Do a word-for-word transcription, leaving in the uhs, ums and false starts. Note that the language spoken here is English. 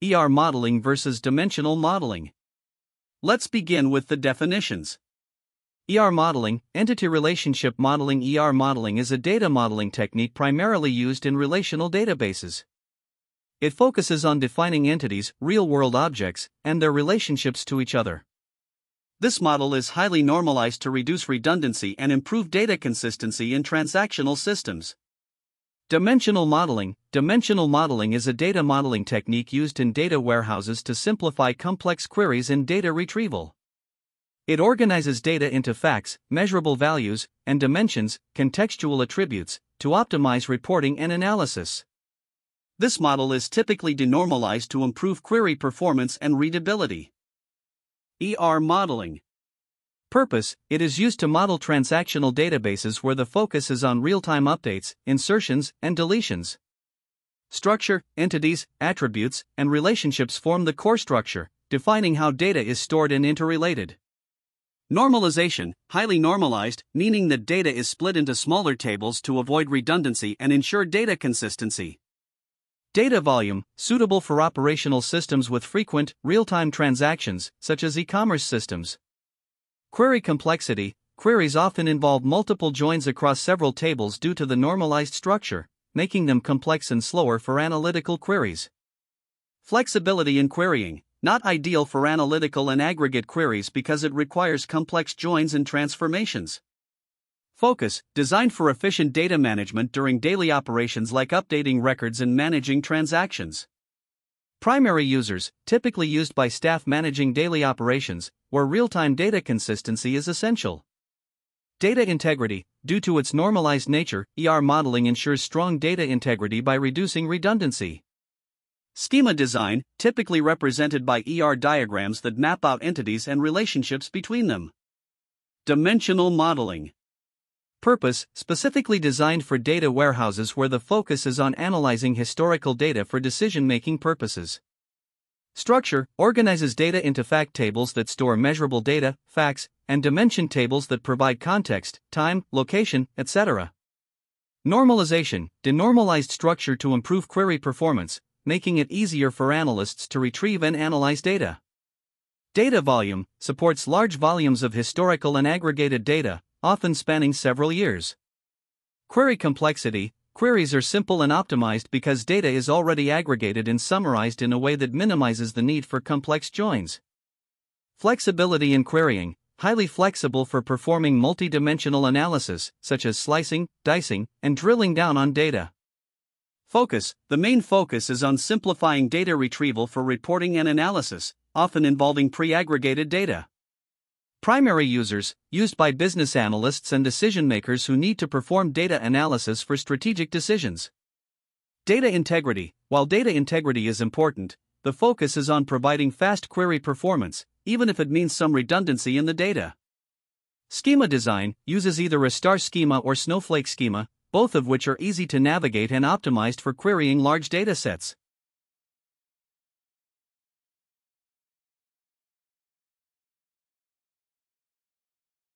E R Modeling versus Dimensional Modeling. Let's begin with the definitions. E R Modeling, Entity Relationship Modeling. E R Modeling is a data modeling technique primarily used in relational databases. It focuses on defining entities, real-world objects, and their relationships to each other. This model is highly normalized to reduce redundancy and improve data consistency in transactional systems. Dimensional modeling. Dimensional modeling is a data modeling technique used in data warehouses to simplify complex queries in data retrieval. It organizes data into facts, measurable values, and dimensions, contextual attributes, to optimize reporting and analysis. This model is typically denormalized to improve query performance and readability. E R Modeling. Purpose: it is used to model transactional databases where the focus is on real-time updates, insertions, and deletions. Structure: entities, attributes, and relationships form the core structure, defining how data is stored and interrelated. Normalization: highly normalized, meaning that data is split into smaller tables to avoid redundancy and ensure data consistency. Data volume, suitable for operational systems with frequent, real-time transactions, such as e-commerce systems. Query complexity, queries often involve multiple joins across several tables due to the normalized structure, making them complex and slower for analytical queries. Flexibility in querying, not ideal for analytical and aggregate queries because it requires complex joins and transformations. Focus, designed for efficient data management during daily operations like updating records and managing transactions. Primary users, typically used by staff managing daily operations, where real-time data consistency is essential. Data integrity, due to its normalized nature, E R modeling ensures strong data integrity by reducing redundancy. Schema design, typically represented by E R diagrams that map out entities and relationships between them. Dimensional modeling. Purpose, specifically designed for data warehouses where the focus is on analyzing historical data for decision-making purposes. Structure, organizes data into fact tables that store measurable data, facts, and dimension tables that provide context, time, location, et cetera. Normalization, denormalized structure to improve query performance, making it easier for analysts to retrieve and analyze data. Data volume, supports large volumes of historical and aggregated data, often spanning several years. Query complexity, queries are simple and optimized because data is already aggregated and summarized in a way that minimizes the need for complex joins. Flexibility in querying, highly flexible for performing multidimensional analysis, such as slicing, dicing, and drilling down on data. Focus, the main focus is on simplifying data retrieval for reporting and analysis, often involving pre-aggregated data. Primary users, used by business analysts and decision-makers who need to perform data analysis for strategic decisions. Data integrity, while data integrity is important, the focus is on providing fast query performance, even if it means some redundancy in the data. Schema design, uses either a Star Schema or Snowflake Schema, both of which are easy to navigate and optimized for querying large datasets.